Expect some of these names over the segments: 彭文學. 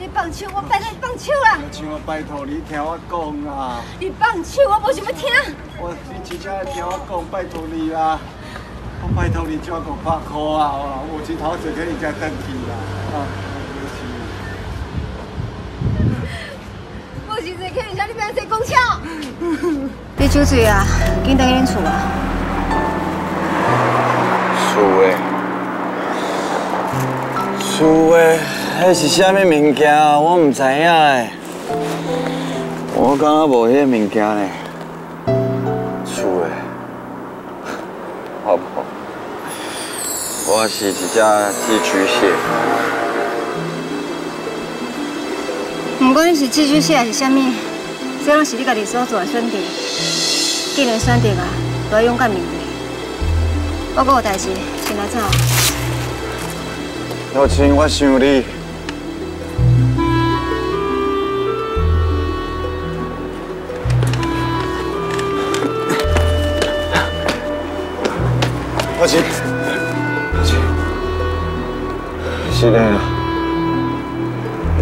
你放手，我拜托你放手啦！像我拜托你听我讲啊！你放手，我无想要听。你真正听我讲，拜托你啦！我拜托你借五百块啊！有一头就可以再等去啦！啊，无是这客人家，你不要坐公车。你酒醉啊？紧倒去恁厝啊！厝诶，厝诶。 迄是啥物物件？我唔知影诶，我感觉无迄物件呢。厝诶，好不好？我是一只寄居蟹。不管你是寄居蟹还是啥物，这拢是你家己所做诶选择。既然选择啊，就要勇敢面对。我阁有代志，先来走。若真，我想你。 我去，是的，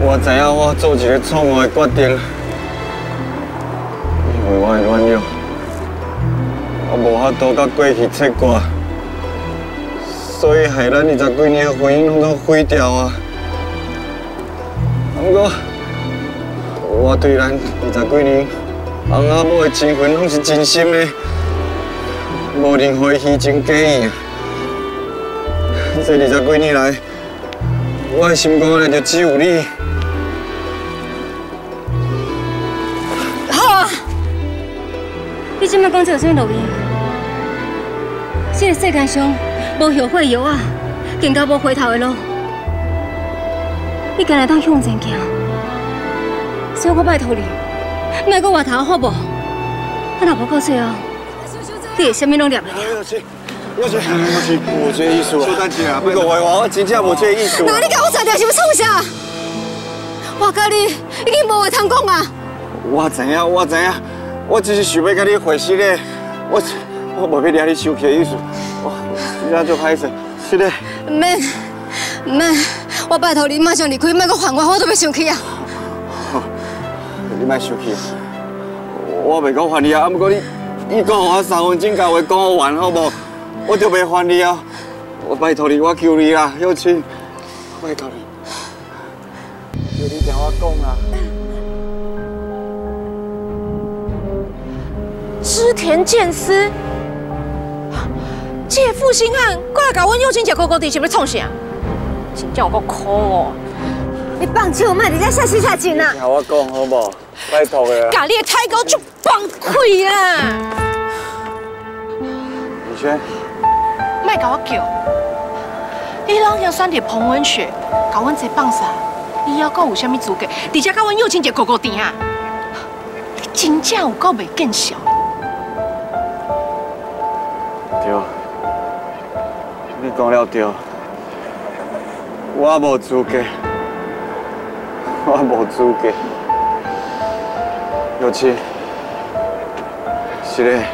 我知影我做一个错误的决定，因为我的软弱，我无法度甲过去切割，所以害咱20几年的婚姻拢都毁掉啊。不过，我对咱20几年翁仔某的情分拢是真心的。 无任何虚情假意，这20几年来，我的心肝内就只有你。好啊！你这么讲，这有啥路用？这个世界上无后悔药啊，更加无回头的路。你今日当向前行，所以我拜托你，别搁回头好无？咱若无到最后。 你啥物拢念袂了？我这意思啊！小丹姐啊，不过我真正无这意思。那你甲我扯掉是要创啥？我甲你已经无话通讲啊！我知影，我只是想要甲你回信嘞。我无要惹你生气的意思。我真正做歹势，是嘞。唔免，我拜托你马上离开，莫阁烦我，我都要生气啊！你莫生气，我袂讲烦你啊，啊不过你。 你讲我3分钟甲话讲完好无？我就袂烦你啊！我拜托你，我求你啦，小青，拜托你，求你听我讲啦。织田健司，这负心汉过来甲阮小青姐勾勾搭，是要创啥？真正有够苦哦！你放手，莫在遮瞎扯啊！听我讲好无？拜托你啦！甲你的胎高就放开啦！ 宇轩，莫甲我叫，你拢向选择彭文学，甲阮这放啥？你还佫有甚物资格？直接甲阮幼青姐勾勾搭啊！你真正有够袂见笑。对，你讲了对，我无资格，幼青。 是嘞，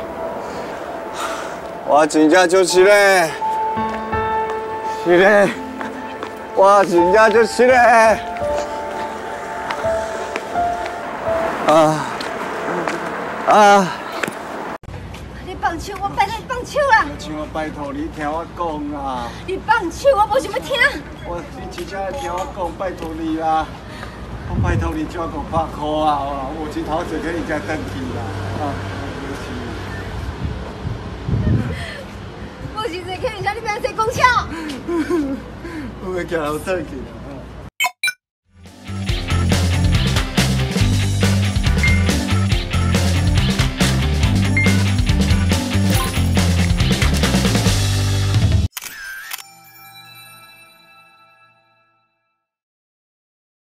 我真正就是嘞，我真正就是嘞。你放手，我拜托你放手啦！像我拜托你听我讲啊！你放手，我无想要听。你真正听我讲，拜托你啦！我拜托你借500块啊！有一头就可以再等去啦！啊！ 我是坐客人车，你不要坐公车。我要叫老邓去。